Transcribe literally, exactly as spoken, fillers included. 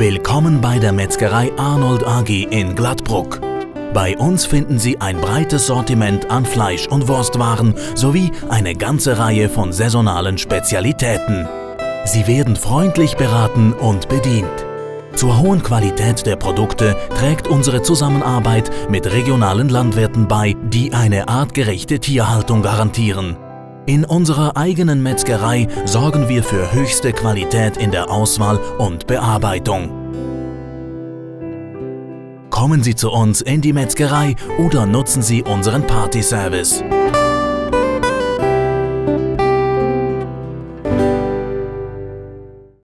Willkommen bei der Metzgerei Arnold A G in Glattbrugg. Bei uns finden Sie ein breites Sortiment an Fleisch- und Wurstwaren sowie eine ganze Reihe von saisonalen Spezialitäten. Sie werden freundlich beraten und bedient. Zur hohen Qualität der Produkte trägt unsere Zusammenarbeit mit regionalen Landwirten bei, die eine artgerechte Tierhaltung garantieren. In unserer eigenen Metzgerei sorgen wir für höchste Qualität in der Auswahl und Bearbeitung. Kommen Sie zu uns in die Metzgerei oder nutzen Sie unseren Partyservice.